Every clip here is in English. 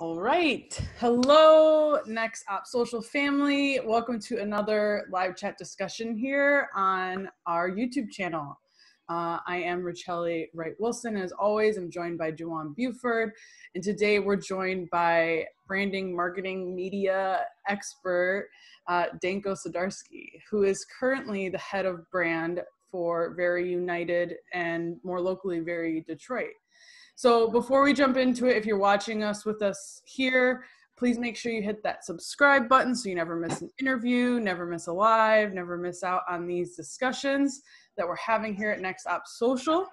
All right. Hello, Next Op Social family. Welcome to another live chat discussion here on our YouTube channel. I am Rochelle Wright-Wilson. As always, I'm joined by Juwan Buford. And today we're joined by branding, marketing, media expert, Danko Sotirovski, who is currently the head of brand for Very United and more locally, Very Detroit. So before we jump into it, if you're watching us with us here, please make sure you hit that subscribe button so you never miss an interview, never miss a live, never miss out on these discussions that we're having here at Next Op Social.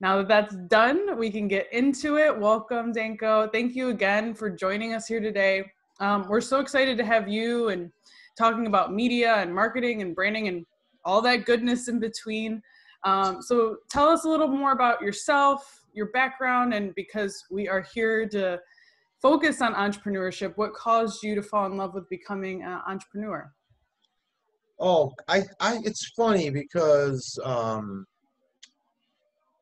Now that that's done, we can get into it. Welcome, Danko. Thank you again for joining us here today. We're so excited to have you and talking about media and marketing and branding and all that goodness in between. So tell us a little more about yourself, your background, and because we are here to focus on entrepreneurship, what caused you to fall in love with becoming an entrepreneur? Oh, it's funny because I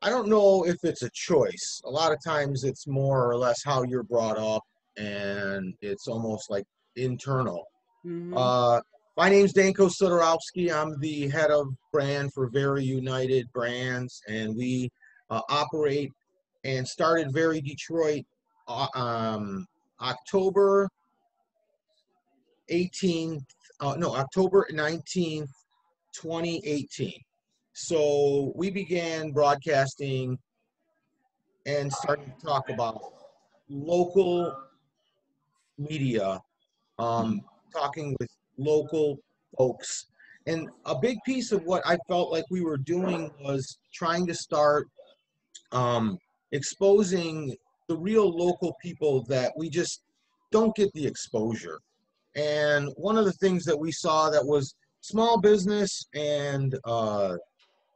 don't know if it's a choice. A lot of times it's more or less how you're brought up, and it's almost like internal. Mm-hmm. My name's Danko Sotirovski. I'm the head of brand for Very United Brands, and we operate and started Very Detroit October 19th, 2018. So we began broadcasting and started to talk about local media, talking with local folks. And a big piece of what I felt like we were doing was trying to start exposing the real local people that we just don't get the exposure. And one of the things that we saw that was small business and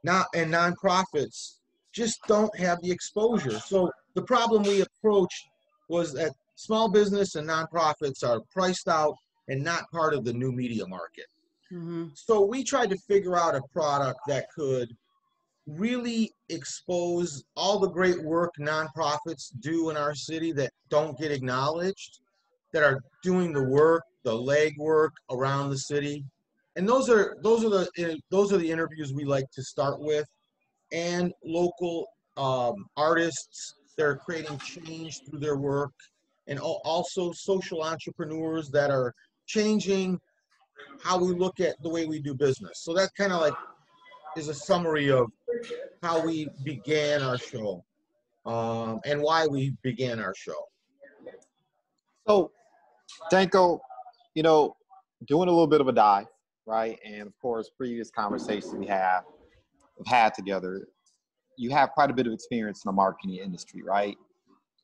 nonprofits just don't have the exposure. So the problem we approached was that small business and nonprofits are priced out and not part of the new media market. Mm-hmm. So we tried to figure out a product that could really expose all the great work nonprofits do in our city that don't get acknowledged, that are doing the work, the legwork around the city. And those are the interviews we like to start with, and local artists that are creating change through their work, and also social entrepreneurs that are changing how we look at the way we do business. So that's kind of like is a summary of how we began our show and why we began our show. So, Danko, you know, doing a little bit of a dive, right? And of course, previous conversations we have had together, you have quite a bit of experience in the marketing industry, right?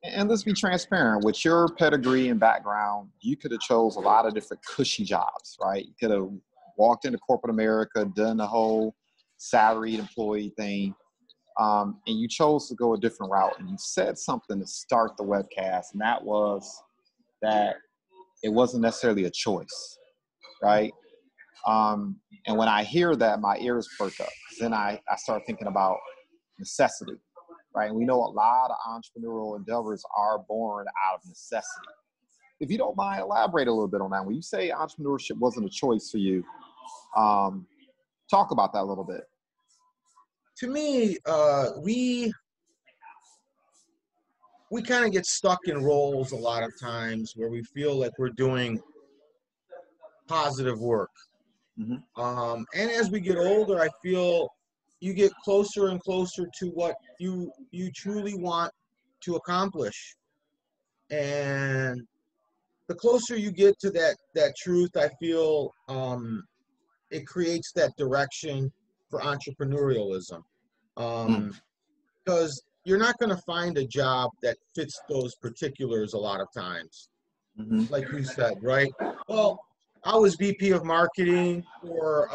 And let's be transparent. With your pedigree and background, you could have chose a lot of different cushy jobs, right? You could have walked into corporate America, done the whole salaried employee thing, and you chose to go a different route. And you said something to start the webcast, and that was that it wasn't necessarily a choice, right? And when I hear that, my ears perk up. Then I start thinking about necessity, right? And we know a lot of entrepreneurial endeavors are born out of necessity. If you don't mind, elaborate a little bit on that. When you say entrepreneurship wasn't a choice for you, talk about that a little bit. To me, we kind of get stuck in roles a lot of times where we feel like we're doing positive work. Mm-hmm. And as we get older, I feel you get closer and closer to what you truly want to accomplish. And the closer you get to that truth, I feel it creates that direction for entrepreneurialism. Because you're not going to find a job that fits those particulars a lot of times. Mm-hmm. Like you said, right? Well, I was VP of marketing for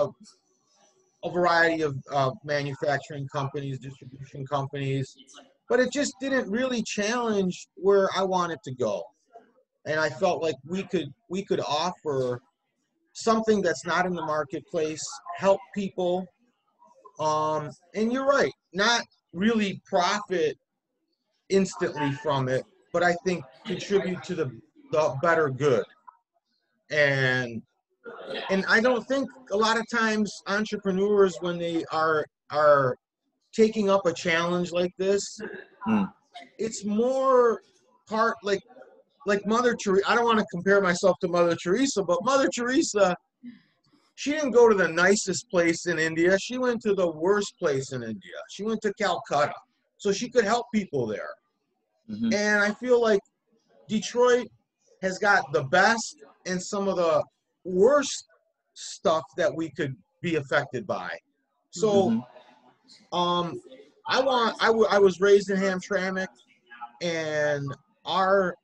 a variety of manufacturing companies, distribution companies, but it just didn't really challenge where I wanted to go. And I felt like we could offer something that's not in the marketplace, help people. And you're right, not really profit instantly from it, but I think contribute to the better good. And I don't think a lot of times entrepreneurs, when they are taking up a challenge like this, it's more part like Mother Teresa. I don't want to compare myself to Mother Teresa, but Mother Teresa, she didn't go to the nicest place in India. She went to the worst place in India. She went to Calcutta, so she could help people there. Mm-hmm. And I feel like Detroit has got the best and some of the worst stuff that we could be affected by. So, I was raised in Hamtramck, and our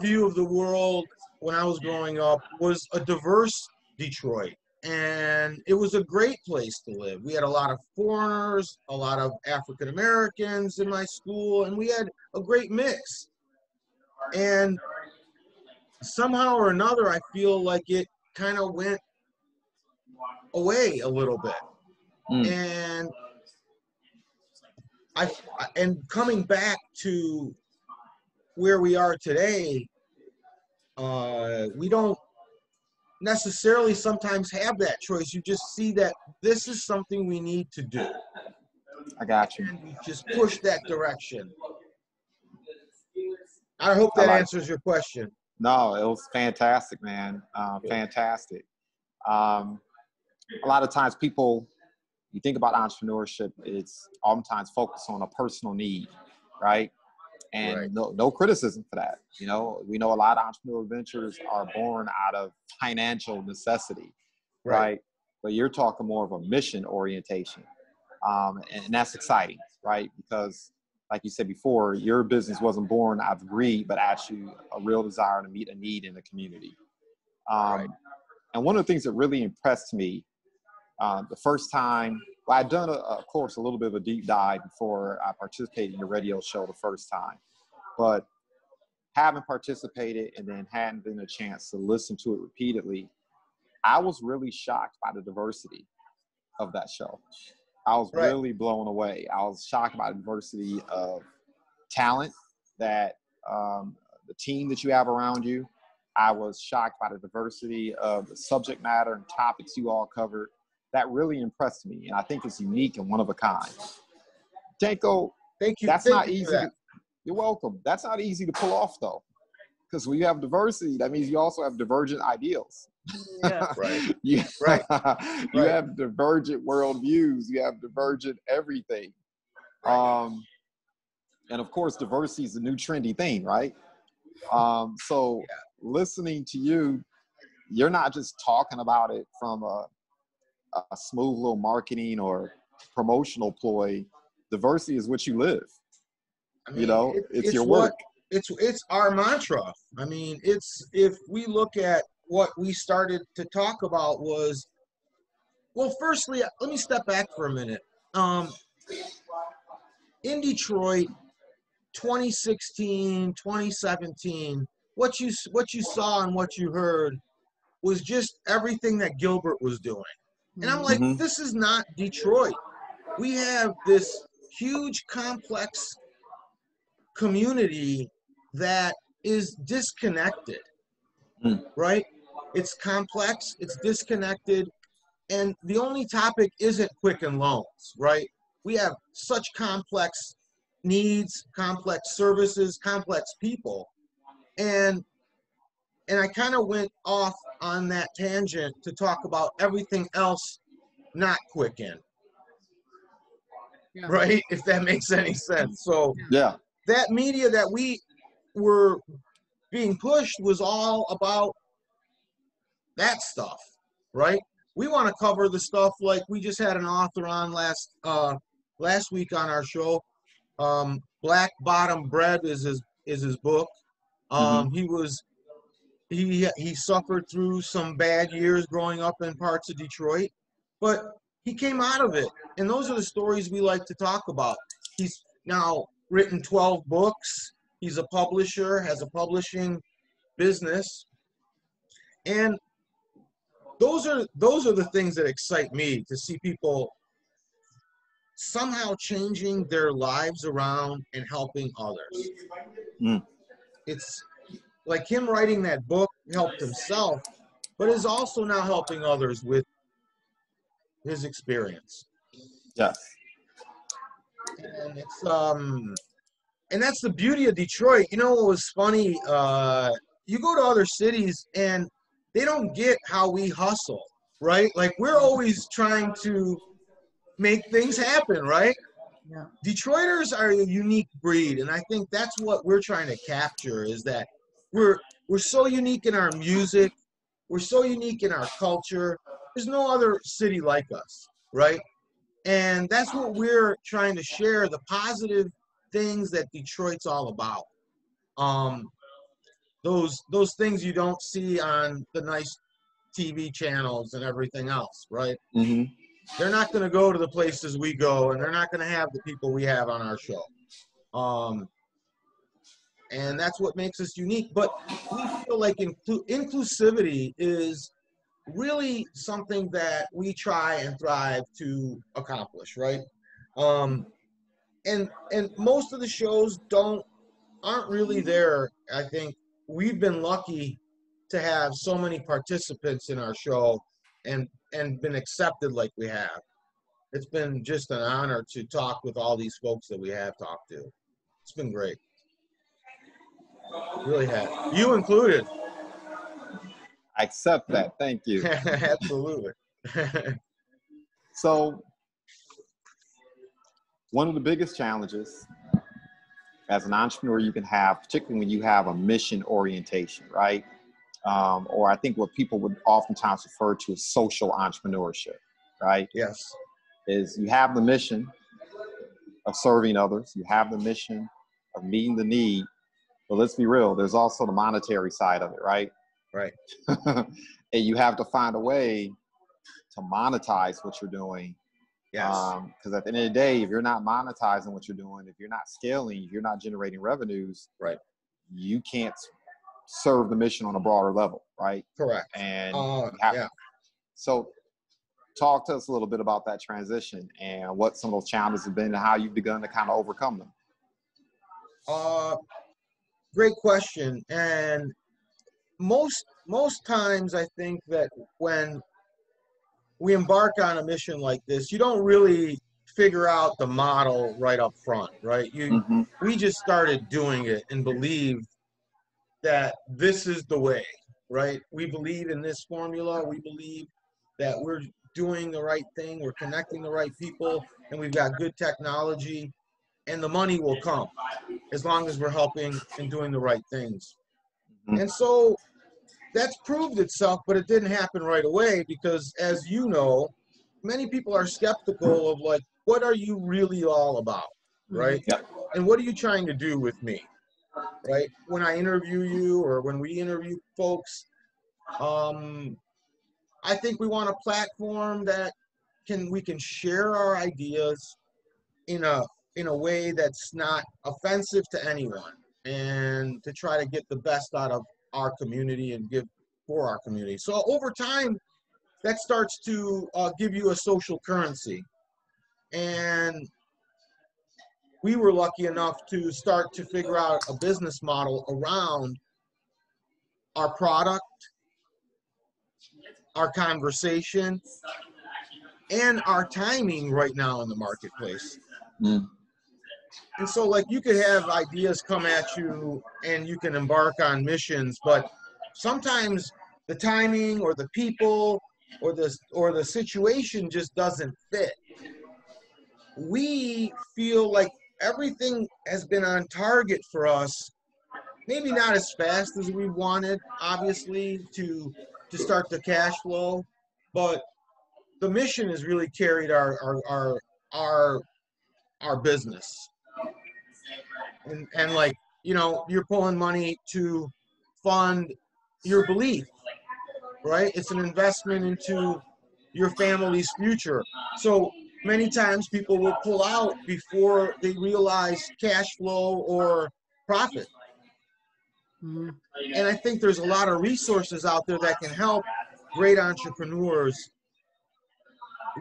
view of the world when I was growing up was a diverse Detroit, and it was a great place to live. We had a lot of foreigners, a lot of African Americans in my school, and we had a great mix. And somehow or another, I feel like it kind of went away a little bit. And coming back to where we are today, we don't necessarily sometimes have that choice. You just see that this is something we need to do. I got you. And we just push that direction. I hope that answers your question. No, it was fantastic, man. Fantastic. A lot of times people, you think about entrepreneurship, it's oftentimes focused on a personal need, right? And no criticism for that. You know, we know a lot of entrepreneurial ventures are born out of financial necessity, right? But you're talking more of a mission orientation. And that's exciting, right? Because like you said before, your business wasn't born out of greed, but actually a real desire to meet a need in the community. And one of the things that really impressed me, the first time, well, I'd done a course, a little bit of a deep dive before I participated in your radio show the first time, but having participated and then hadn't been a chance to listen to it repeatedly, I was really shocked by the diversity of that show. I was really blown away. I was shocked by the diversity of talent, that the team that you have around you. I was shocked by the diversity of the subject matter and topics you all covered. That really impressed me, and I think it's unique and one of a kind. Danko, thank you. That's not easy. You're welcome. That's not easy to pull off, though, because when you have diversity, that means you also have divergent ideals. Yeah. You have divergent worldviews. You have divergent everything. And of course, diversity is a new trendy thing, right? Listening to you, you're not just talking about it from a smooth little marketing or promotional ploy. Diversity is what you live. I mean, you know, it's your work. It's our mantra. I mean, if we look at what we started to talk about was, well, firstly, let me step back for a minute. In Detroit, 2016, 2017, what you saw and what you heard was just everything that Gilbert was doing. And I'm like, this is not Detroit. We have this huge, complex community that is disconnected, right? It's complex, it's disconnected, and the only topic isn't Quicken Loans, right? We have such complex needs, complex services, complex people. And I kind of went off on that tangent to talk about everything else not Quicken. Right? If that makes any sense. So that media that we were being pushed was all about that stuff, right? We want to cover the stuff like we just had an author on last week on our show. Black Bottom Bread is his book. He suffered through some bad years growing up in parts of Detroit, but he came out of it. And those are the stories we like to talk about. He's now written 12 books. He's a publisher, has a publishing business. And those are the things that excite me, to see people somehow changing their lives around and helping others. Mm. It's like him writing that book helped himself, but is also now helping others with his experience. Yes. And it's and that's the beauty of Detroit. You know what was funny? You go to other cities and they don't get how we hustle, right? Like we're always trying to make things happen, right? Yeah. Detroiters are a unique breed, and I think that's what we're trying to capture, is that we're so unique in our music, we're so unique in our culture. There's no other city like us, right? And that's what we're trying to share, the positive things that Detroit's all about. Those things you don't see on the nice TV channels and everything else, right? Mm-hmm. They're not going to go to the places we go, and they're not going to have the people we have on our show. And that's what makes us unique. But we feel like inclusivity is really something that we try and thrive to accomplish, right? And most of the shows aren't really there. I think we've been lucky to have so many participants in our show and been accepted like we have. It's been just an honor to talk with all these folks that we have talked to. It's been great. Really have. You included. I accept that. Thank you. Absolutely. So, one of the biggest challenges as an entrepreneur you can have, particularly when you have a mission orientation, right? Or I think what people would oftentimes refer to as social entrepreneurship, right? Yes. Is you have the mission of serving others. You have the mission of meeting the need. But let's be real, there's also the monetary side of it, right? Right. And you have to find a way to monetize what you're doing. Yes. Because at the end of the day, if you're not monetizing what you're doing, if you're not scaling, if you're not generating revenues, right, you can't serve the mission on a broader level, right? Correct. And yeah. So talk to us a little bit about that transition and what some of those challenges have been and how you've begun to kind of overcome them. Great question. And most times I think that when we embark on a mission like this, you don't really figure out the model right up front, right? We just started doing it and believed that this is the way, right? We believe in this formula. We believe that we're doing the right thing. We're connecting the right people, and we've got good technology, and the money will come as long as we're helping and doing the right things. Mm-hmm. And so that's proved itself, but it didn't happen right away because, as you know, many people are skeptical of, like, what are you really all about, right? Yep. And what are you trying to do with me, right? When I interview you or when we interview folks, I think we want a platform that we can share our ideas in a way that's not offensive to anyone, and to try to get the best out of our community and give for our community. So over time, that starts to give you a social currency. And we were lucky enough to start to figure out a business model around our product, our conversation, and our timing right now in the marketplace. Mm. And so, like, you could have ideas come at you and you can embark on missions, but sometimes the timing or the people or the situation just doesn't fit. We feel like everything has been on target for us, maybe not as fast as we wanted, obviously, to start the cash flow, but the mission has really carried our business. And like, you know, you're pulling money to fund your belief, right? It's an investment into your family's future. So many times people will pull out before they realize cash flow or profit. Mm-hmm. And I think there's a lot of resources out there that can help great entrepreneurs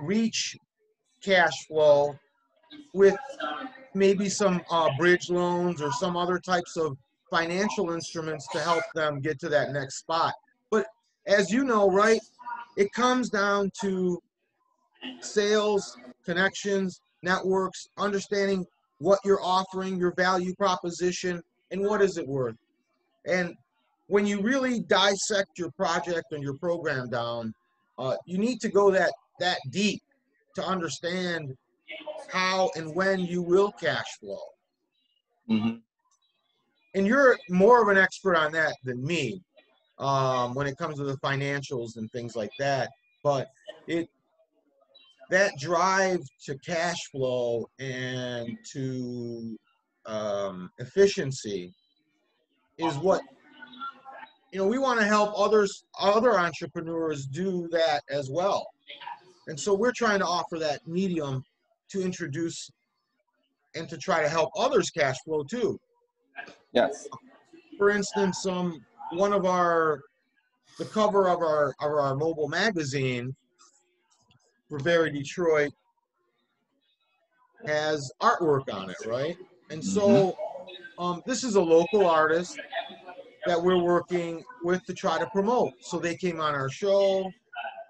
reach cash flow with maybe some bridge loans or some other types of financial instruments to help them get to that next spot. But as you know, right, it comes down to sales, connections, networks, understanding what you're offering, your value proposition, and what is it worth. And when you really dissect your project and your program down, you need to go that deep to understand how and when you will cash flow. Mm-hmm. And you're more of an expert on that than me when it comes to the financials and things like that. But that drive to cash flow and to efficiency is what, you know, we want to help other entrepreneurs do that as well. And so we're trying to offer that medium to introduce and to try to help others cash flow too. Yes. For instance, one of the cover of our mobile magazine for Very Detroit has artwork on it, right? And so this is a local artist that we're working with to try to promote. So they came on our show,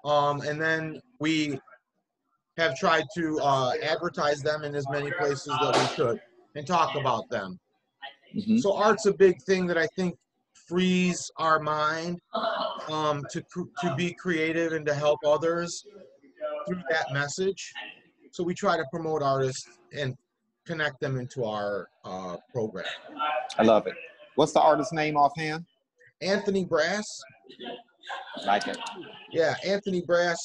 and then we have tried to advertise them in as many places that we could and talk about them. Mm-hmm. So art's a big thing that I think frees our mind to be creative and to help others through that message. So we try to promote artists and connect them into our program. I love it. What's the artist's name offhand? Anthony Brass. I like it. Yeah, Anthony Brass.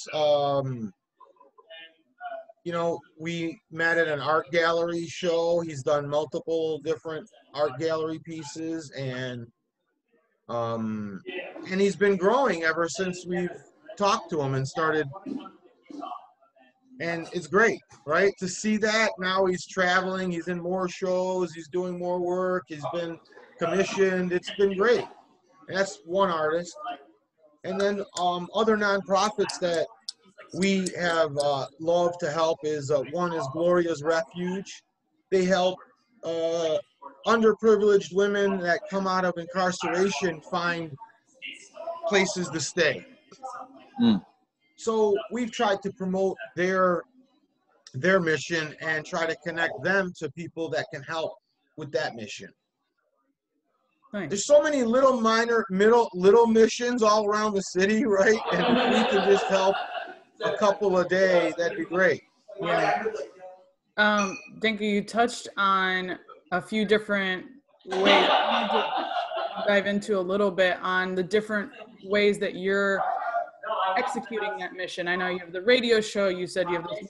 You know, we met at an art gallery show. He's done multiple different art gallery pieces, and he's been growing ever since we've talked to him and started. And it's great, right, to see that. Now he's traveling. He's in more shows. He's doing more work. He's been commissioned. It's been great. And that's one artist. And then other nonprofits that we have loved to help is one is Gloria's Refuge. They help underprivileged women that come out of incarceration find places to stay. Mm. So we've tried to promote their mission and try to connect them to people that can help with that mission. Thanks. There's so many little little missions all around the city, right? And if we can just help a couple a day, that'd be great. Yeah. Danko, you touched on a few different ways. Dive into a little bit on the different ways that you're executing that mission. I know you have the radio show. You said you have the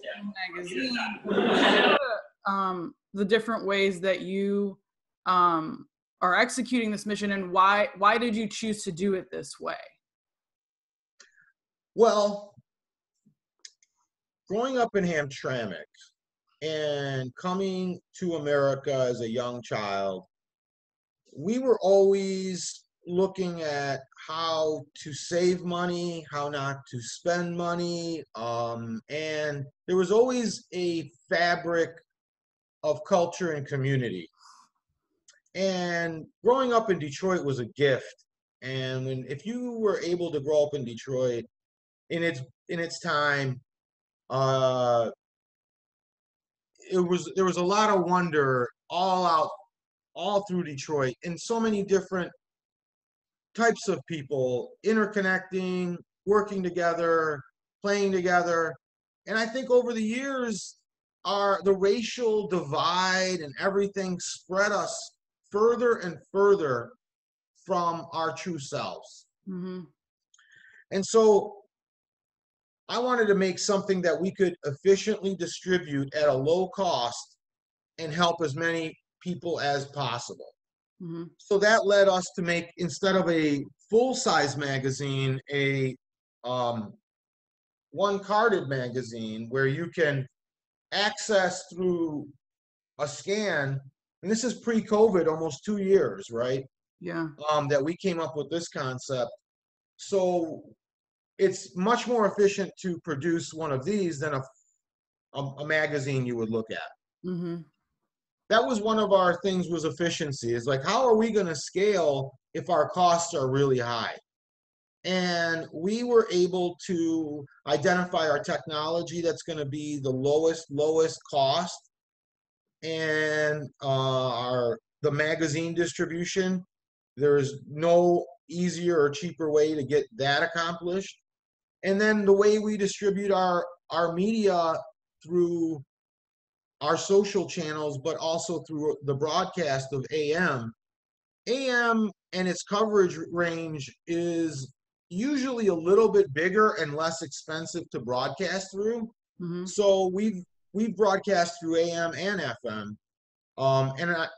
magazine. The different ways that you are executing this mission, and why did you choose to do it this way? Well, growing up in Hamtramck and coming to America as a young child, we were always looking at how to save money, how not to spend money, and there was always a fabric of culture and community. And growing up in Detroit was a gift. And if you were able to grow up in Detroit in its time, there was a lot of wonder all through Detroit, and so many different types of people interconnecting, working together, playing together. And I think over the years, the racial divide and everything spread us further and further from our true selves. Mm-hmm. And so I wanted to make something that we could efficiently distribute at a low cost and help as many people as possible. Mm-hmm. So that led us to make, instead of a full-size magazine, a one-carded magazine where you can access through a scan, and this is pre-COVID, almost 2 years, right? Yeah. That we came up with this concept. So it's much more efficient to produce one of these than a magazine you would look at. Mm-hmm. That was one of our things, was efficiency. It's like, how are we going to scale if our costs are really high? And we were able to identify our technology that's going to be the lowest cost, and the magazine distribution. There is no easier or cheaper way to get that accomplished. And then the way we distribute our media through our social channels, but also through the broadcast of AM. AM and its coverage range is usually a little bit bigger and less expensive to broadcast through. Mm-hmm. So we've broadcast through AM and FM.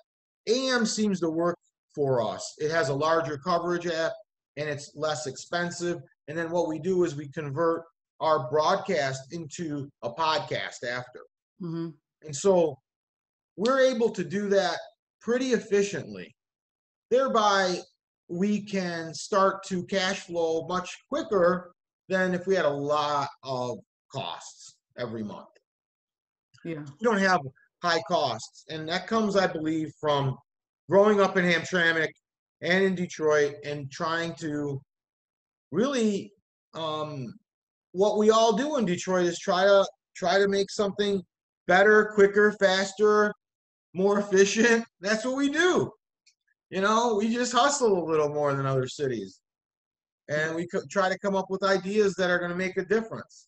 AM seems to work for us. It has a larger coverage app and it's less expensive. And then what we do is we convert our broadcast into a podcast after. Mm-hmm. And so we're able to do that pretty efficiently. Thereby, we can start to cash flow much quicker than if we had a lot of costs every month. Yeah. We don't have high costs. And that comes, I believe, from growing up in Hamtramck and in Detroit and trying to really, what we all do in Detroit is try to make something better, quicker, faster, more efficient. That's what we do. You know, we just hustle a little more than other cities. And we try to come up with ideas that are going to make a difference.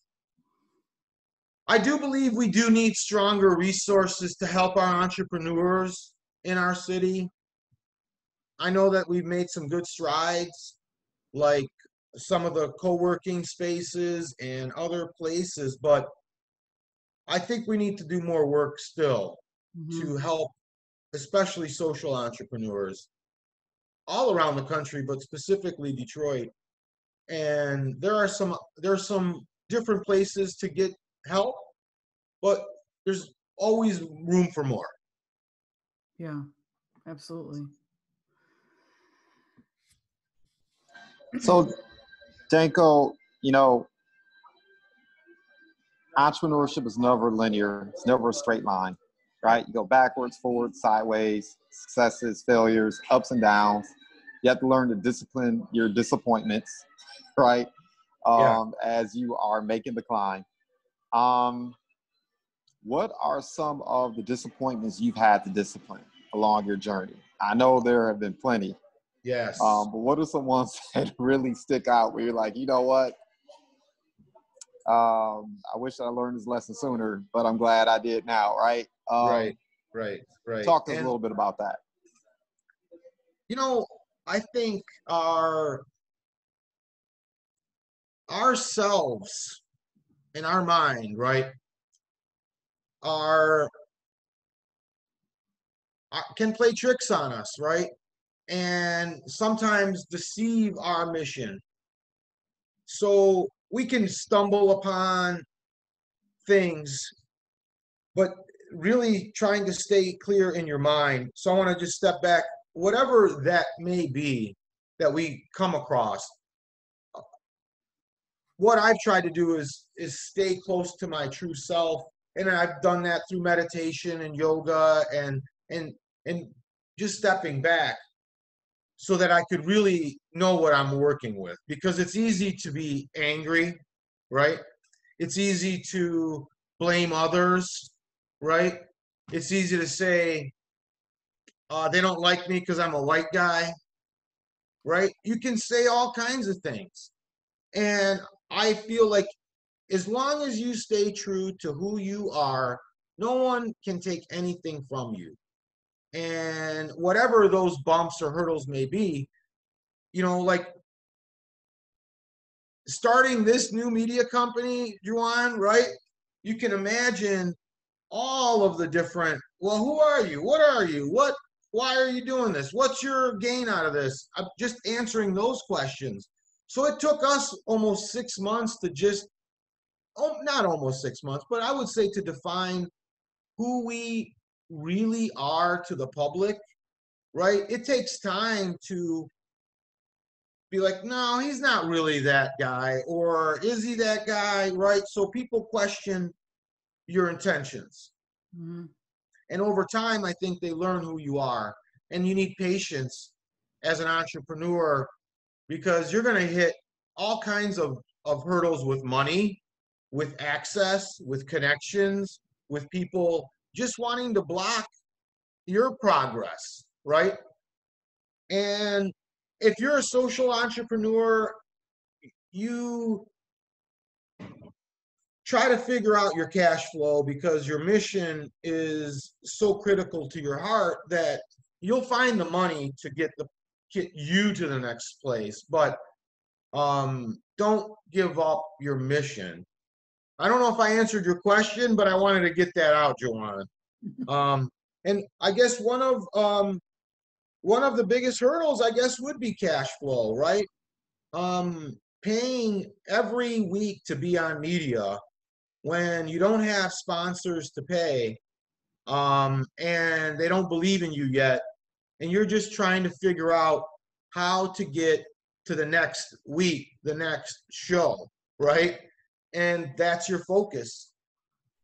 I do believe we do need stronger resources to help our entrepreneurs in our city. I know that we've made some good strides, like some of the co-working spaces and other places, but I think we need to do more work still mm-hmm. to help, especially social entrepreneurs all around the country, but specifically Detroit. And there are some different places to get help, but there's always room for more. Yeah, absolutely. So, Danko, you know, entrepreneurship is never linear. It's never a straight line, right? You go backwards, forwards, sideways, successes, failures, ups and downs. You have to learn to discipline your disappointments, right? As you are making the climb. What are some of the disappointments you've had to discipline along your journey? I know there have been plenty. Yes. But what are some ones that really stick out where you're like, you know what? I wish I learned this lesson sooner, but I'm glad I did now, right? Right. Talk to us a little bit about that. You know, I think ourselves in our mind, right, can play tricks on us, right? And sometimes deceive our mission. So we can stumble upon things, but really trying to stay clear in your mind. So I want to just step back, whatever that may be that we come across. What I've tried to do is stay close to my true self. And I've done that through meditation and yoga and just stepping back so that I could really know what I'm working with, because it's easy to be angry, right? It's easy to blame others, right? It's easy to say, they don't like me because I'm a white guy, right? You can say all kinds of things. And I feel like as long as you stay true to who you are, no one can take anything from you. And whatever those bumps or hurdles may be, you know, like starting this new media company, Juwan, right? You can imagine all of the different, well, who are you? What are you? Why are you doing this? What's your gain out of this? I'm just answering those questions. So it took us almost 6 months to just, not almost 6 months, but I would say to define who we really are to the public, right? It takes time to be like, no, he's not really that guy, or is he that guy, right? So people question your intentions. Mm-hmm. And over time, I think they learn who you are. And you need patience as an entrepreneur, because you're going to hit all kinds of hurdles with money, with access, with connections, with people just wanting to block your progress, right? And if you're a social entrepreneur, you try to figure out your cash flow, because your mission is so critical to your heart that you'll find the money to get you to the next place. But don't give up your mission. I don't know if I answered your question, but I wanted to get that out, Juwan. And I guess one of the biggest hurdles, I guess, would be cash flow, right? Paying every week to be on media when you don't have sponsors to pay, and they don't believe in you yet, and you're just trying to figure out how to get to the next week, the next show, right? And that's your focus.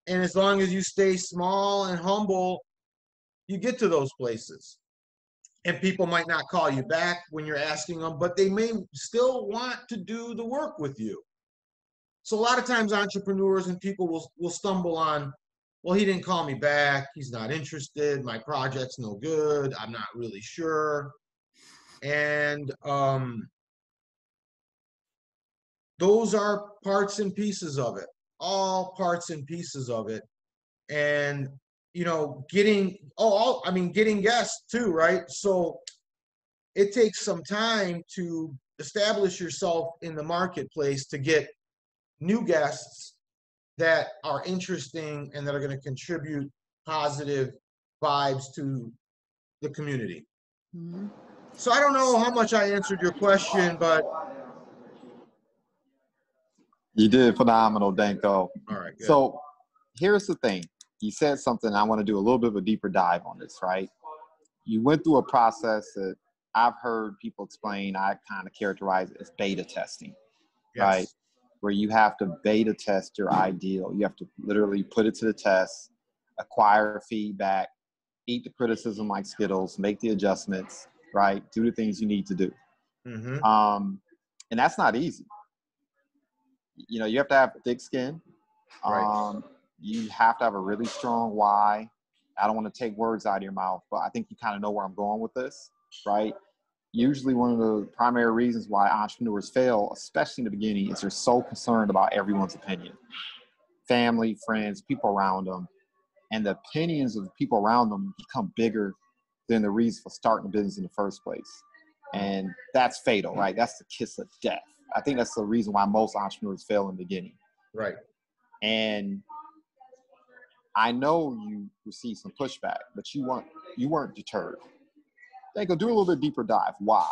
And as long as you stay small and humble, you get to those places. And people might not call you back when you're asking them, but they may still want to do the work with you. So a lot of times entrepreneurs and people will stumble on, well, he didn't call me back, he's not interested, my project's no good, I'm not really sure. And those are parts and pieces of it, all parts and pieces of it. And you know, getting guests too, right? So it takes some time to establish yourself in the marketplace to get new guests that are interesting and that are going to contribute positive vibes to the community. Mm-hmm. So I don't know how much I answered your question, but you did phenomenal, Danko. All right. Good. So here's the thing. You said something, I want to do a little bit of a deeper dive on this, right? You went through a process that I've heard people explain, I kind of characterize it as beta testing, yes. Right? Where you have to beta test your ideal. You have to literally put it to the test, acquire feedback, eat the criticism like Skittles, make the adjustments, right? Do the things you need to do. Mm-hmm. And that's not easy. You know, you have to have thick skin. Right. You have to have a really strong why. I don't want to take words out of your mouth, but I think you kind of know where I'm going with this, right? Usually one of the primary reasons why entrepreneurs fail, especially in the beginning, is they're so concerned about everyone's opinion. Family, friends, people around them. And the opinions of the people around them become bigger than the reason for starting a business in the first place. And that's fatal, right? That's the kiss of death. I think that's the reason why most entrepreneurs fail in the beginning. Right. And I know you received some pushback, but you weren't deterred. Danko, do a little bit deeper dive. Why?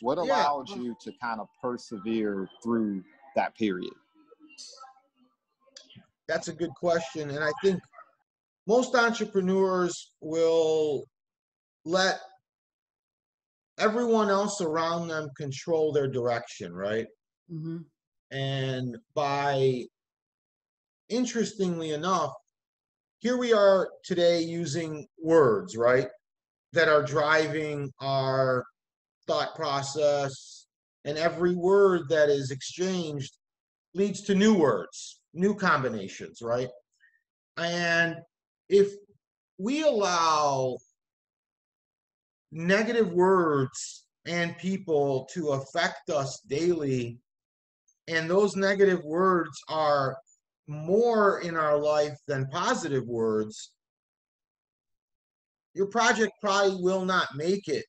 What allowed you to kind of persevere through that period? That's a good question. And I think most entrepreneurs will let everyone else around them control their direction, right? Mm-hmm. And by, interestingly enough, here we are today using words, right, that are driving our thought process, and every word that is exchanged leads to new words, new combinations, right? And if we allow negative words and people to affect us daily, and those negative words are more in our life than positive words, your project probably will not make it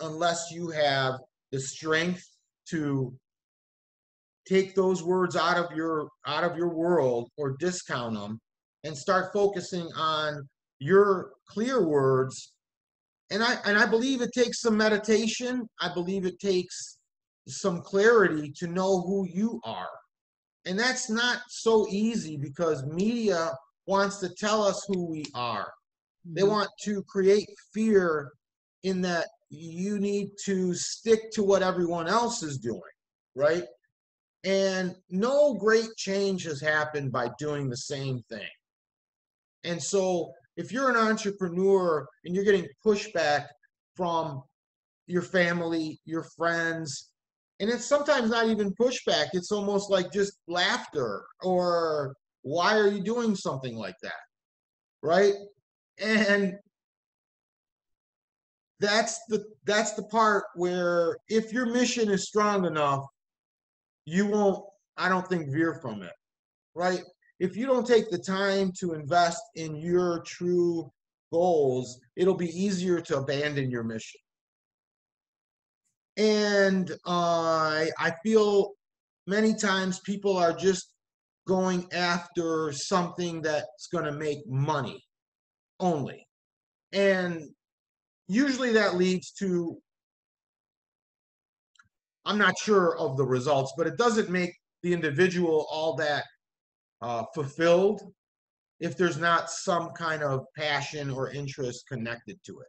unless you have the strength to take those words out of your world or discount them and start focusing on your clear words. And I believe it takes some meditation. I believe it takes some clarity to know who you are. And that's not so easy, because media wants to tell us who we are. They want to create fear in that you need to stick to what everyone else is doing, right? And no great change has happened by doing the same thing. And so if you're an entrepreneur and you're getting pushback from your family, your friends, and it's sometimes not even pushback, it's almost like just laughter or why are you doing something like that, right? And that's the part where if your mission is strong enough, you won't, I don't think, veer from it, right? If you don't take the time to invest in your true goals, it'll be easier to abandon your mission. And I feel many times people are just going after something that's going to make money only. And usually that leads to, I'm not sure of the results, but it doesn't make the individual all that fulfilled if there's not some kind of passion or interest connected to it.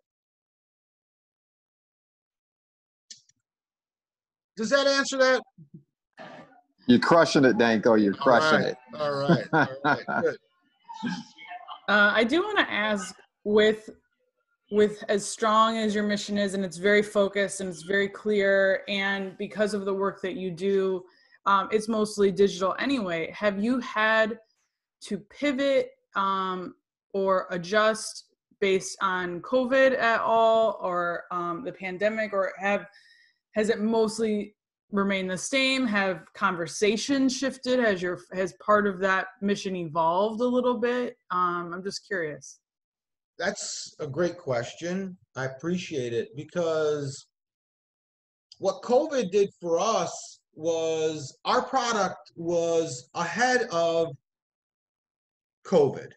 Does that answer that? You're crushing it, Danko. You're crushing it. All right. All right. Good. I do want to ask, with as strong as your mission is, and it's very focused and it's very clear, and because of the work that you do, it's mostly digital anyway, have you had to pivot or adjust based on COVID at all, or the pandemic, or has it mostly remained the same? Have conversations shifted? Has part of that mission evolved a little bit? I'm just curious. That's a great question. I appreciate it, because what COVID did for us was our product was ahead of COVID.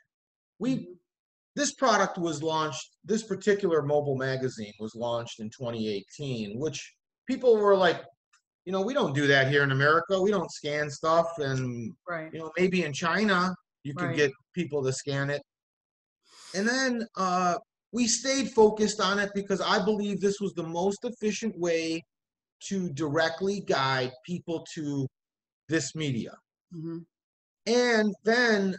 This product was launched, this particular mobile magazine was launched in 2018, which people were like, you know, we don't do that here in America. We don't scan stuff. And, right. You know, maybe in China, you can get people to scan it. And then we stayed focused on it because I believe this was the most efficient way to directly guide people to this media. Mm-hmm. And then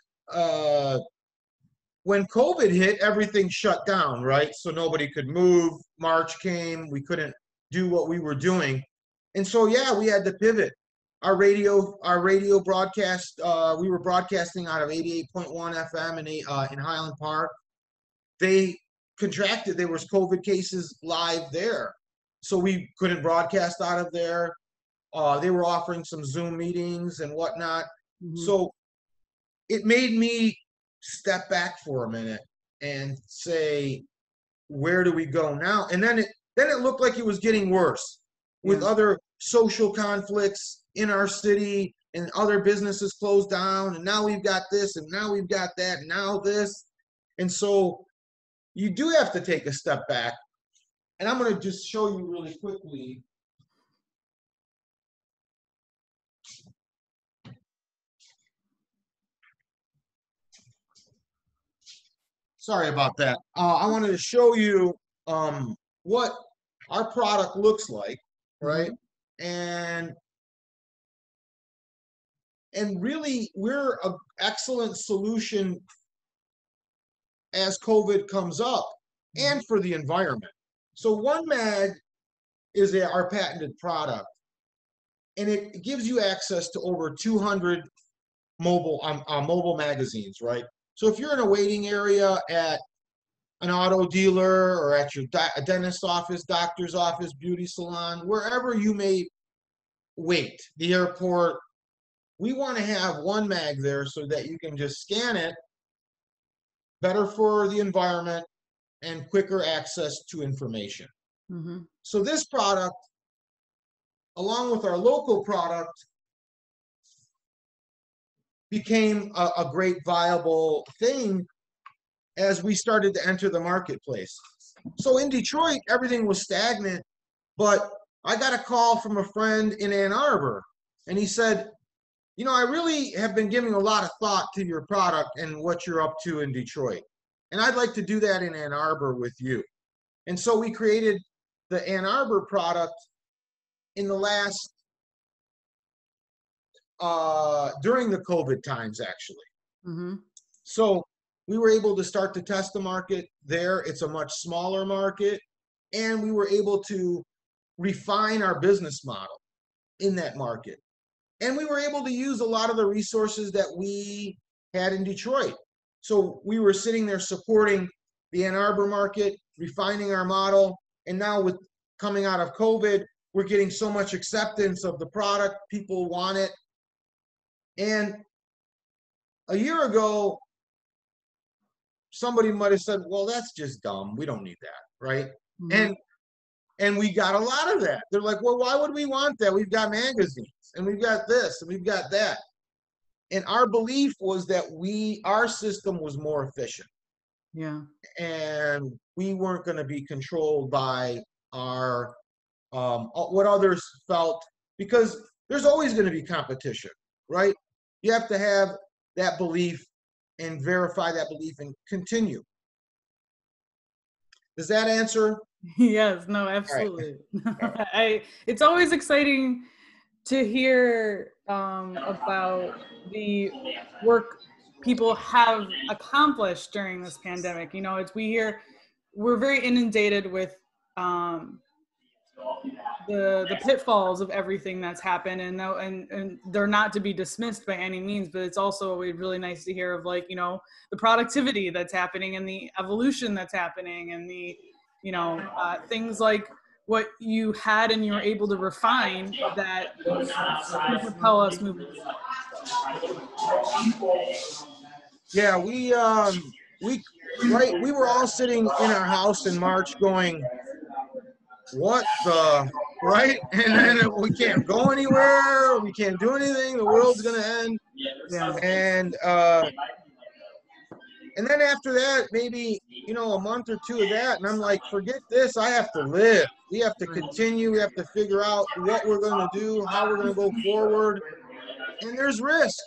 when COVID hit, everything shut down, right? So nobody could move. March came. We couldn't do what we were doing. And so, yeah, we had to pivot. Our radio broadcast, we were broadcasting out of 88.1 FM in Highland Park. They contracted. There was COVID cases live there. So we couldn't broadcast out of there. They were offering some Zoom meetings and whatnot. Mm-hmm. So it made me step back for a minute and say, where do we go now? And then it looked like it was getting worse with other social conflicts in our city and other businesses closed down. And now we've got this and now we've got that and now this. And so you do have to take a step back. And I'm going to just show you really quickly. Sorry about that. I wanted to show you what our product looks like, right? And really, we're an excellent solution as COVID comes up and for the environment. So OneMag is our patented product, and it gives you access to over 200 mobile magazines, right? So if you're in a waiting area at an auto dealer or at your dentist's office, doctor's office, beauty salon, wherever you may wait, the airport, we want to have OneMag there so that you can just scan it, better for the environment, and quicker access to information. Mm-hmm. So this product, along with our local product, became a great viable thing as we started to enter the marketplace. So in Detroit, everything was stagnant, but I got a call from a friend in Ann Arbor, and he said, you know, I really have been giving a lot of thought to your product and what you're up to in Detroit. And I'd like to do that in Ann Arbor with you. And so we created the Ann Arbor product in the last, during the COVID times, actually. Mm-hmm. So we were able to start to test the market there. It's a much smaller market, and we were able to refine our business model in that market. And we were able to use a lot of the resources that we had in Detroit. So we were sitting there supporting the Ann Arbor market, refining our model, and now with coming out of COVID, we're getting so much acceptance of the product, people want it. And a year ago, somebody might have said, well, that's just dumb, we don't need that, right? Mm-hmm. And we got a lot of that. They're like, well, why would we want that? We've got magazines, and we've got this, and we've got that. And our belief was that our system was more efficient. Yeah. And we weren't going to be controlled by our, what others felt, because there's always going to be competition, right? You have to have that belief and verify that belief and continue. Does that answer? Yes, no, absolutely. All right. All right. It's always exciting to hear about the work people have accomplished during this pandemic. You know, we're very inundated with the pitfalls of everything that's happened, and they're not to be dismissed by any means, but it's also really nice to hear of, like, you know, the productivity that's happening and the evolution that's happening and the, you know, things like what you had and you were able to refine that propel us moving. Yeah, we were all sitting in our house in March going, what the, right? And then we can't go anywhere, we can't do anything, the world's gonna end. Yeah. And then after that, maybe, you know, a month or two of that, and I'm like, forget this, I have to live. We have to continue, we have to figure out what we're gonna do, how we're gonna go forward. And there's risk.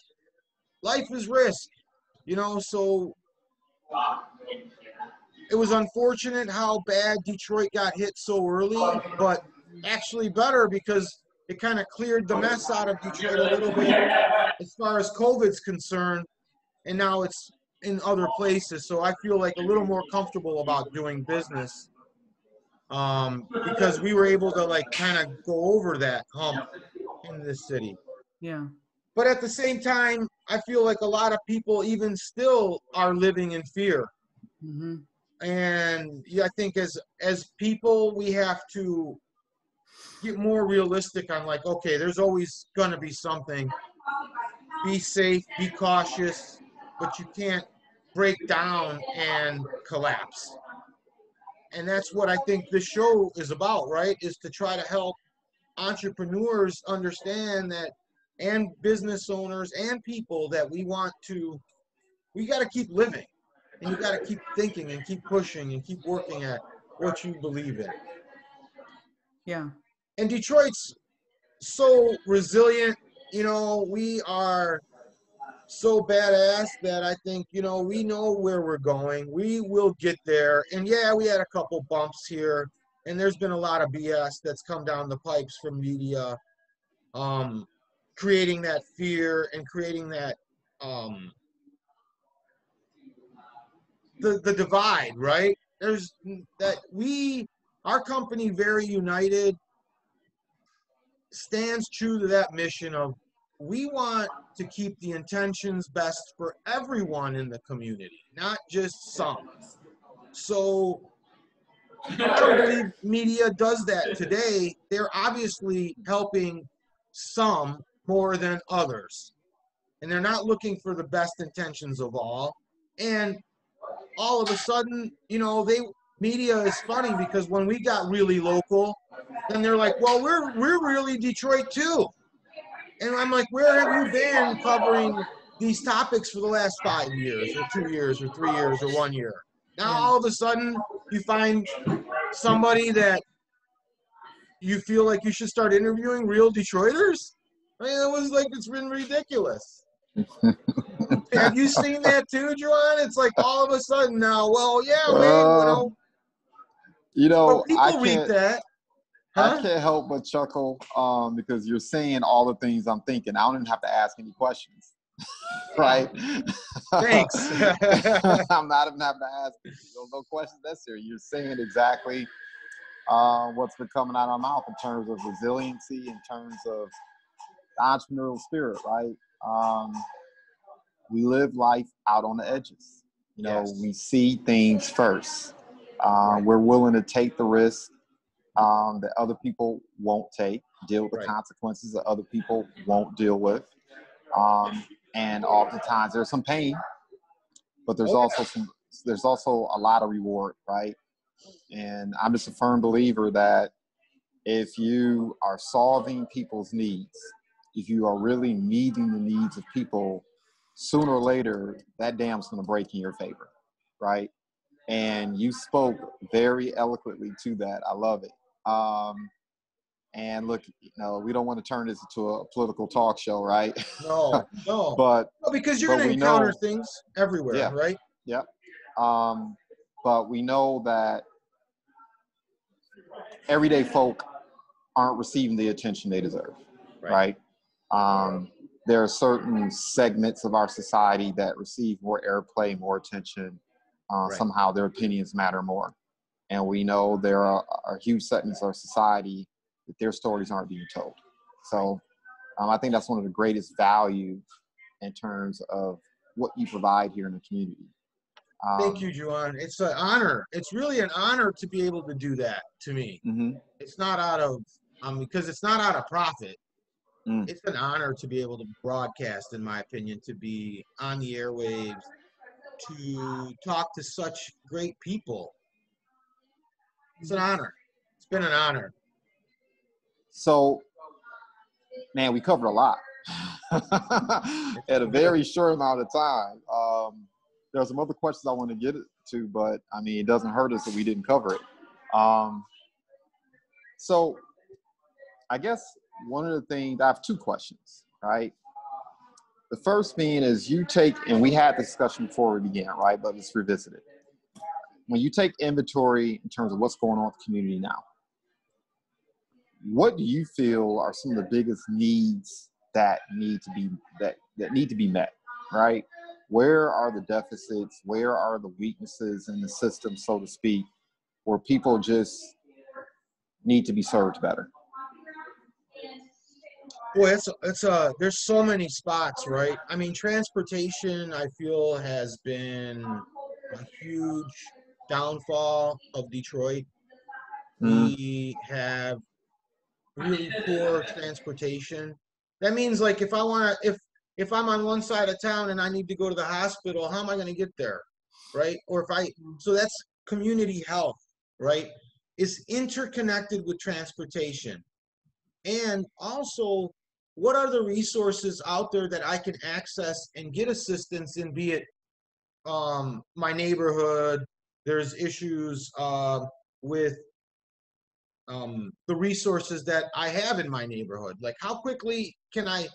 Life is risk, you know, so it was unfortunate how bad Detroit got hit so early, but actually better because it kind of cleared the mess out of Detroit a little bit as far as COVID's concerned, and now it's in other places, so I feel like a little more comfortable about doing business because we were able to, like, kind of go over that hump in this city. Yeah. But at the same time, I feel like a lot of people even still are living in fear. Mm-hmm. And yeah, I think as people, we have to get more realistic on, like, okay, there's always going to be something. Be safe, be cautious, but you can't break down and collapse. And that's what I think this show is about, right? Is to try to help entrepreneurs understand that, and business owners and people, that we got to keep living, and you got to keep thinking and keep pushing and keep working at what you believe in. Yeah. And Detroit's so resilient, you know, we are so badass that I think, you know, we know where we're going. We will get there. And yeah, we had a couple bumps here, and there's been a lot of BS that's come down the pipes from media, creating that fear and creating that the divide, right? There's that our company, Very United, stands true to that mission of, we want to keep the intentions best for everyone in the community, not just some. So I don't believe media does that today. They're obviously helping some more than others, and they're not looking for the best intentions of all. And all of a sudden, you know, media is funny, because when we got really local, then they're like, well, we're really Detroit too. And I'm like, where have you been covering these topics for the last 5 years or 2 years or 3 years or 1 year? Now all of a sudden you find somebody that you feel like you should start interviewing, real Detroiters? I mean, it was like, it's been ridiculous. Have you seen that too, Juwan? It's like all of a sudden now, well, yeah, you know, people read that. I can't help but chuckle because you're saying all the things I'm thinking. I don't even have to ask any questions. right? Thanks. I'm not even having to ask you. No questions necessary. You're saying exactly what's been coming out of our mouth in terms of resiliency, in terms of the entrepreneurial spirit, right? We live life out on the edges. You know, yes. We see things first. Right. We're willing to take the risk that other people won't take, deal with the right. consequences that other people won't deal with. And oftentimes there's some pain, but there's also some, there's also a lot of reward, right? And I'm just a firm believer that if you are solving people's needs, if you are really meeting the needs of people, sooner or later, that dam's going to break in your favor, right? And you spoke very eloquently to that. I love it. And look, you know, we don't want to turn this into a political talk show, right? No, no. But no, because you're going to encounter things everywhere, yeah, right? Yeah. But we know that everyday folk aren't receiving the attention they deserve, right? There are certain segments of our society that receive more airplay, more attention. Somehow their opinions matter more. And we know there are huge segments of our society that their stories aren't being told. So I think that's one of the greatest value in terms of what you provide here in the community. Thank you, Juwan. It's an honor. It's really an honor to be able to do that to me. Mm-hmm. It's not out of, because it's not out of profit. Mm. It's an honor to be able to broadcast, in my opinion, to be on the airwaves, to talk to such great people. It's an honor. It's been an honor. So, man, we covered a lot at a very short amount of time. There are some other questions I want to get to, but I mean, it doesn't hurt us that we didn't cover it. So I guess one of the things, I have two questions, right? The first being is you take, and we had the discussion before we began, right? But let's revisit it. When you take inventory in terms of what's going on with the community now, what do you feel are some of the biggest needs that need to be met, right? Where are the deficits? Where are the weaknesses in the system, so to speak, where people just need to be served better? Boy, there's so many spots, right? I mean, transportation, I feel, has been a huge downfall of Detroit. Mm. We have really poor transportation. That means, like, if I want to, if I'm on one side of town and I need to go to the hospital, how am I going to get there, right? Or if I, so that's community health, right? It's interconnected with transportation. And also, what are the resources out there that I can access and get assistance in, be it my neighborhood? There's issues with the resources that I have in my neighborhood. Like, how quickly can I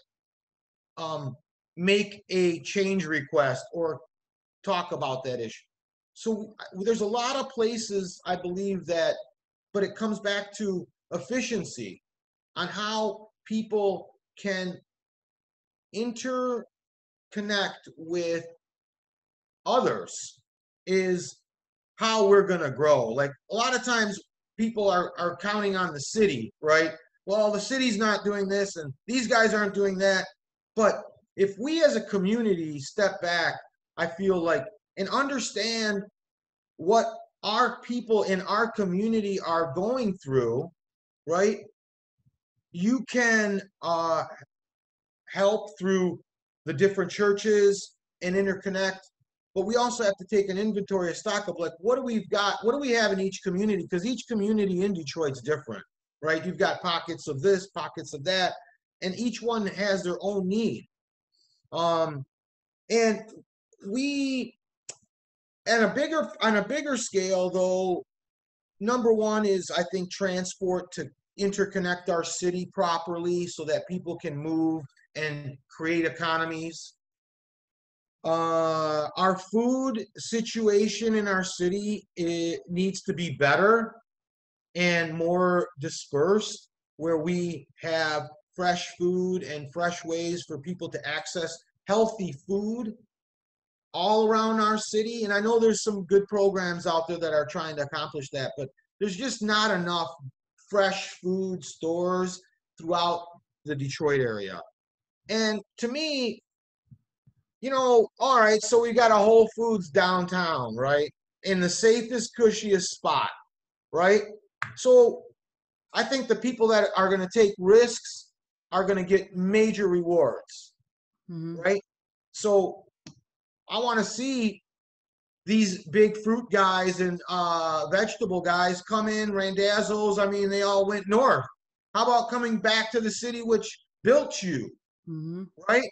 make a change request or talk about that issue? So there's a lot of places, I believe, that, but it comes back to efficiency on how people can interconnect with others is how we're gonna grow. Like, a lot of times people are counting on the city, right? Well, the city's not doing this and these guys aren't doing that. But if we as a community step back, I feel like, and understand what our people in our community are going through, right? You can help through the different churches and interconnect, but we also have to take an inventory, a stock of, like, what do we've got? What do we have in each community? Because each community in Detroit's different, right? You've got pockets of this, pockets of that, and each one has their own need. And we, on a bigger scale, though, number one is, I think, transport, to interconnect our city properly so that people can move and create economies. Our food situation in our city, it needs to be better and more dispersed, where we have fresh food and fresh ways for people to access healthy food all around our city. And I know there's some good programs out there that are trying to accomplish that, but there's just not enough fresh food stores throughout the Detroit area. And to me, you know, all right, so we got a Whole Foods downtown, right? In the safest, cushiest spot, right? So I think the people that are going to take risks are going to get major rewards, mm-hmm. right? So I want to see these big fruit guys and vegetable guys come in, Randazzles. I mean, they all went north. How about coming back to the city which built you, mm-hmm. right?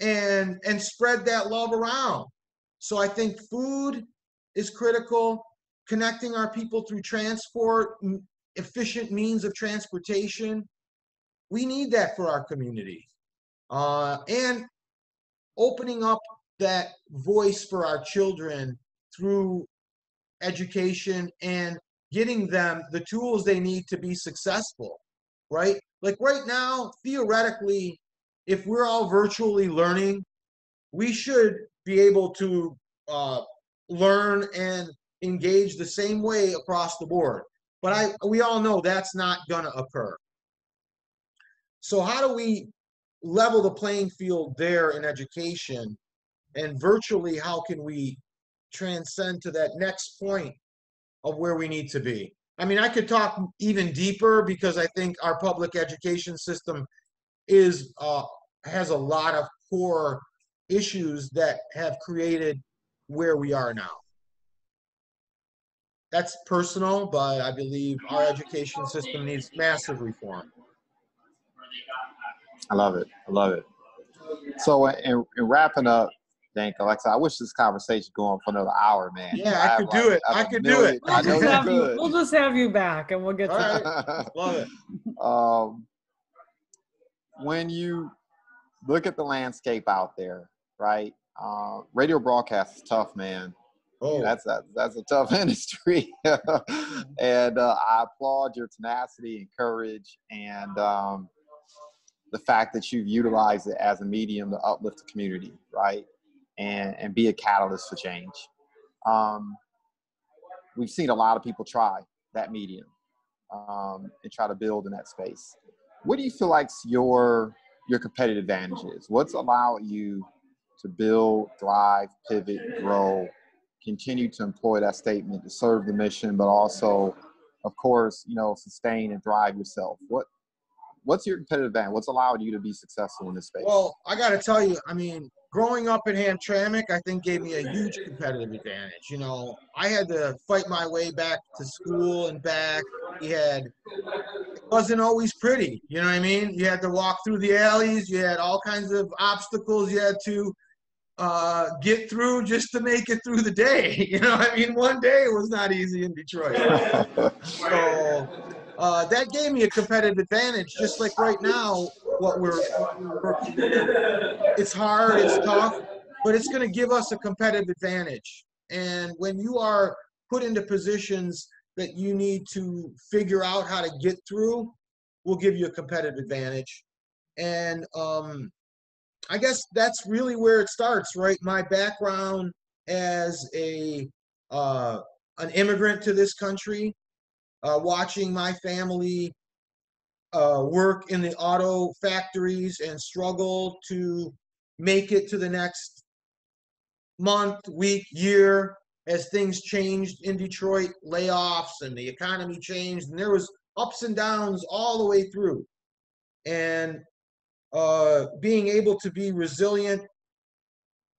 And spread that love around. So I think food is critical, connecting our people through transport, efficient means of transportation. We need that for our community. And opening up that voice for our children through education and getting them the tools they need to be successful, right? Like right now, theoretically, if we're all virtually learning, we should be able to learn and engage the same way across the board. But we all know that's not gonna occur. So how do we level the playing field there in education? And virtually, how can we transcend to that next point of where we need to be? I mean, I could talk even deeper because I think our public education system is has a lot of core issues that have created where we are now. That's personal, but I believe our education system needs massive reform. I love it. I love it. So in wrapping up, Danko, like I wish this conversation going for another hour, man. Yeah, I could do it. I could do it. We'll just have you back and we'll get to it. Love it. When you look at the landscape out there, right? Radio broadcast is tough, man. Oh, that's a tough industry. And I applaud your tenacity and courage and the fact that you've utilized it as a medium to uplift the community, right? And be a catalyst for change. We've seen a lot of people try that medium and try to build in that space. What do you feel like your competitive advantage is? What's allowed you to build, thrive, pivot, grow, continue to employ that statement to serve the mission, but also, of course, you know, sustain and thrive yourself? What's your competitive advantage? What's allowed you to be successful in this space? Well, I got to tell you, I mean, growing up in Hamtramck, I think gave me a huge competitive advantage. You know, I had to fight my way back to school and back. It wasn't always pretty, you know what I mean? You had to walk through the alleys. You had all kinds of obstacles you had to get through just to make it through the day. You know what I mean? One day was not easy in Detroit. So that gave me a competitive advantage, just like right now, it's hard, it's tough, but it's going to give us a competitive advantage. And when you are put into positions that you need to figure out how to get through, will give you a competitive advantage. And I guess that's really where it starts, right? My background as an immigrant to this country, watching my family work in the auto factories and struggle to make it to the next month, week, year, as things changed in Detroit, layoffs and the economy changed, and there was ups and downs all the way through. And being able to be resilient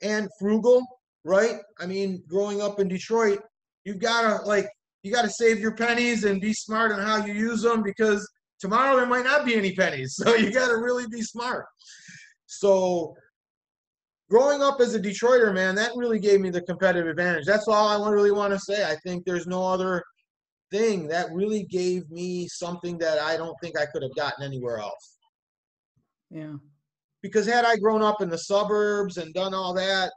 and frugal, right? I mean, growing up in Detroit, you gotta save your pennies and be smart on how you use them, because tomorrow there might not be any pennies. So you gotta really be smart. So growing up as a Detroiter, man, that really gave me the competitive advantage. That's all I really want to say. I think there's no other thing that really gave me something that I don't think I could have gotten anywhere else. Yeah. Because had I grown up in the suburbs and done all that,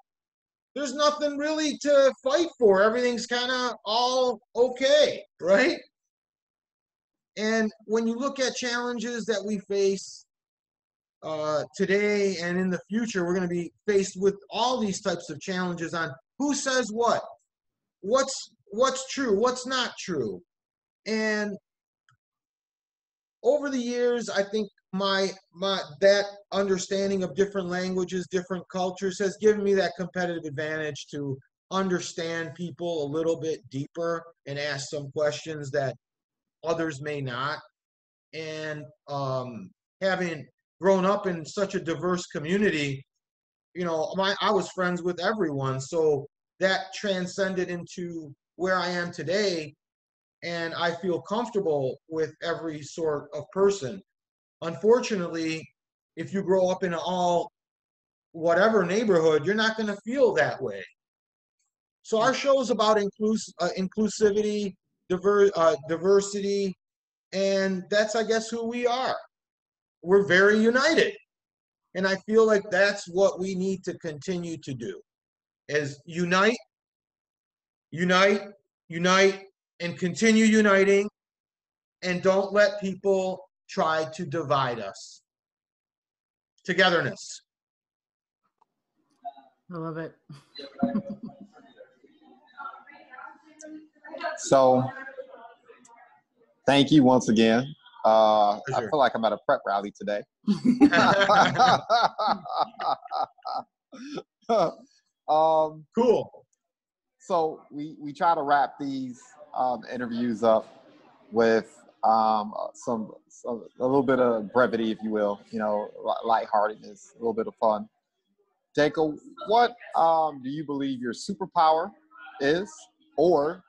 there's nothing really to fight for. Everything's kind of all okay, right? And when you look at challenges that we face, today and in the future, we're going to be faced with all these types of challenges on who says what, what's true, what's not true. And over the years, I think that understanding of different languages, different cultures has given me that competitive advantage to understand people a little bit deeper and ask some questions that others may not. And having grown up in such a diverse community, you know, I was friends with everyone. So that transcended into where I am today. And I feel comfortable with every sort of person. Unfortunately, if you grow up in whatever neighborhood, you're not going to feel that way. So our show is about inclusivity, diversity, and that's, I guess, who we are. We're very united. And I feel like that's what we need to continue to do, is unite, unite, unite, and continue uniting, and don't let people try to divide us. Togetherness. I love it. So, thank you once again. I feel like I'm at a prep rally today. Cool. So we try to wrap these interviews up with a little bit of brevity, if you will, you know, lightheartedness, a little bit of fun. Danko, what do you believe your superpower is, or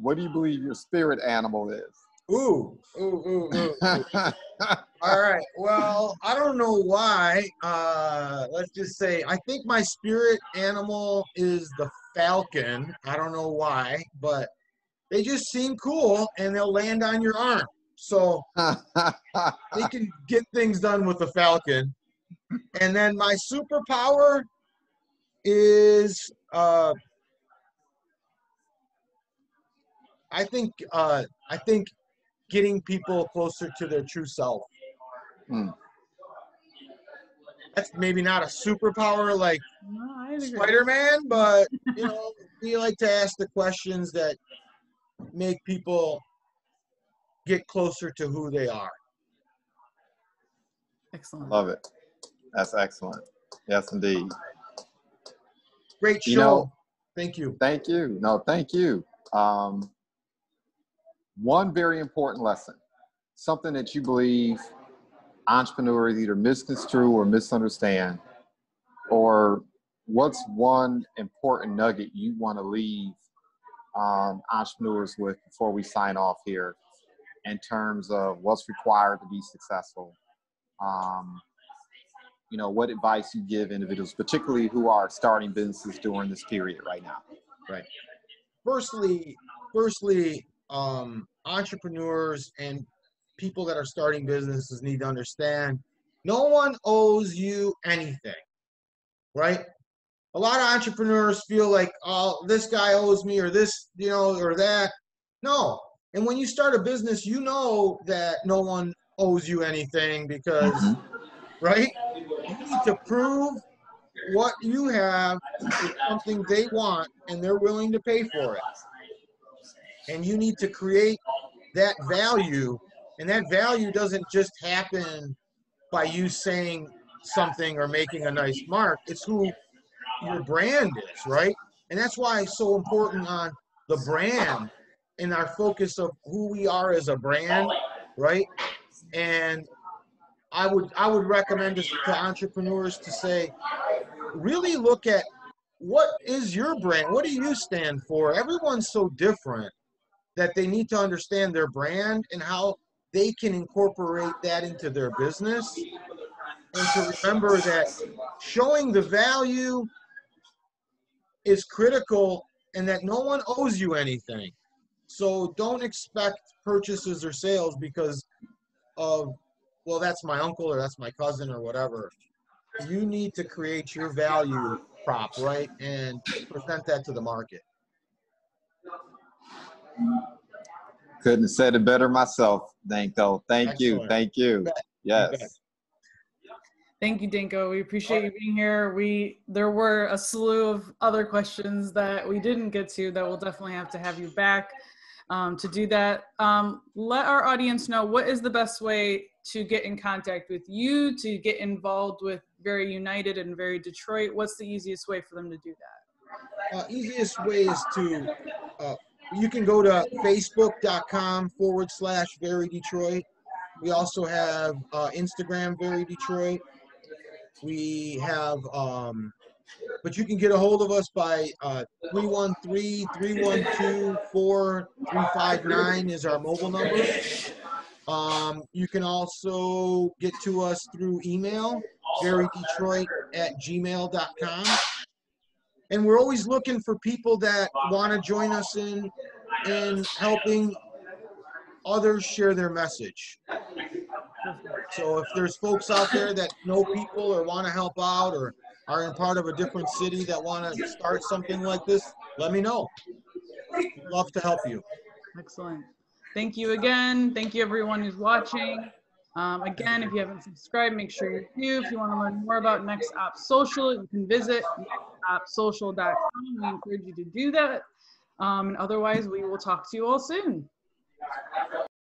what do you believe your spirit animal is? Ooh, ooh, ooh, ooh. All right. Well, I don't know why. Let's just say I think my spirit animal is the falcon. I don't know why, but they just seem cool and they'll land on your arm. So they can get things done with the falcon. And then my superpower is, I think getting people closer to their true self. Hmm. That's maybe not a superpower like Spider-Man, but you know, we like to ask the questions that make people get closer to who they are. Excellent. Love it. That's excellent. Yes, indeed. Great show. You know, thank you. Thank you. No, thank you. One very important lesson, something that you believe entrepreneurs either misconstrue or misunderstand, or what's one important nugget you want to leave entrepreneurs with before we sign off here in terms of what's required to be successful? You know, what advice you give individuals, particularly who are starting businesses during this period right now? Right. Firstly, entrepreneurs and people that are starting businesses need to understand no one owes you anything, right? A lot of entrepreneurs feel like, oh, this guy owes me or this, you know, or that. No. And when you start a business, you know that no one owes you anything because, right? You need to prove what you have is something they want and they're willing to pay for it. And you need to create that value. And that value doesn't just happen by you saying something or making a nice mark. It's who your brand is, right? And that's why it's so important on the brand and our focus of who we are as a brand, right? And I would recommend this to entrepreneurs to say, really look at what is your brand? What do you stand for? Everyone's so different that they need to understand their brand and how they can incorporate that into their business. And to remember that showing the value is critical and that no one owes you anything. So don't expect purchases or sales because of, well, that's my uncle or that's my cousin or whatever. You need to create your value prop, right? And present that to the market. Couldn't have said it better myself, Danko. Thank you. Thank you. Yes. Thank you, Danko. We appreciate you being here. There were a slew of other questions that we didn't get to that we'll definitely have to have you back to do that. Let our audience know, what is the best way to get in contact with you, to get involved with Very United and Very Detroit? What's the easiest way for them to do that? Easiest way is to, you can go to facebook.com/Very Detroit. We also have Instagram, Very Detroit. We have, but you can get a hold of us by 313-312-4359 is our mobile number. You can also get to us through email, verydetroit@gmail.com. And we're always looking for people that want to join us in helping others share their message. So if there's folks out there that know people or want to help out or are in part of a different city that want to start something like this, let me know. We'd love to help you. Excellent. Thank you again. Thank you everyone who's watching. Again, if you haven't subscribed, make sure you do. If you want to learn more about Next Op Social, you can visit nextopsocial.com. We encourage you to do that. And otherwise, we will talk to you all soon.